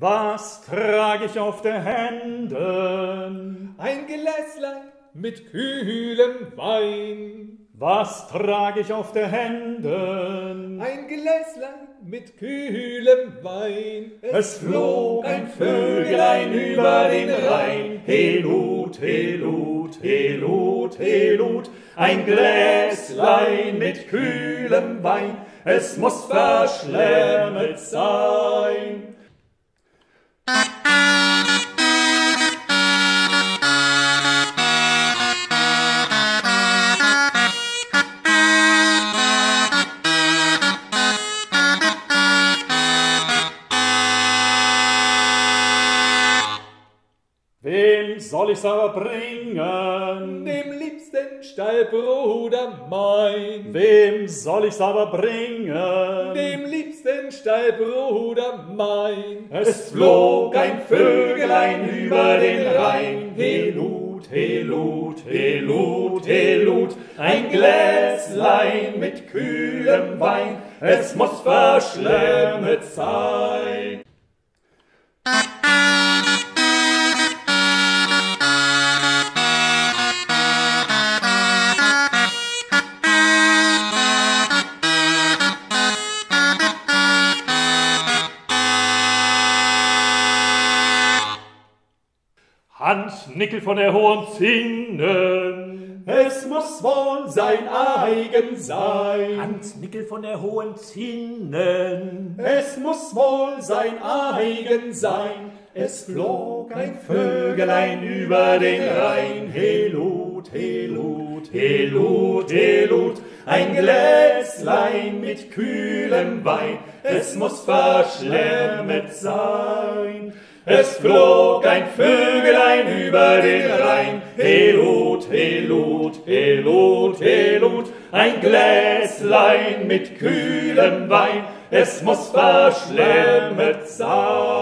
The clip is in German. Was trage ich auf den Händen? Ein Gläslein mit kühlem Wein. Was trage ich auf den Händen? Ein Gläslein mit kühlem Wein. Es flog ein Vögelein über den Rhein. Helut, helut, helut, helut. Ein Gläslein mit kühlem Wein. Es muss verschlemmet sein. Wem soll ich's aber bringen? Dem liebsten Stallbruder mein. Wem soll ich's aber bringen? Dem liebsten Stallbruder mein. Es flog ein Vögelein über den Rhein. Helut, helut, helut, helut. Ein Gläslein mit kühlem Wein. Es muss verschlemmet sein. Hans Nickel von der Hohen Zinnen, es muss wohl sein eigen sein. Hans Nickel von der Hohen Zinnen, es muss wohl sein eigen sein. Es flog ein Vögelein über den Rhein. Helut, helut, helut, helut. Ein Gläslein mit kühlem Wein. Es muss verschlemmet sein. Es flog ein Vögelein über den Rhein. Helut, helut, helut, helut. Ein Gläslein mit kühlem Wein. Es muss verschlemmet sein.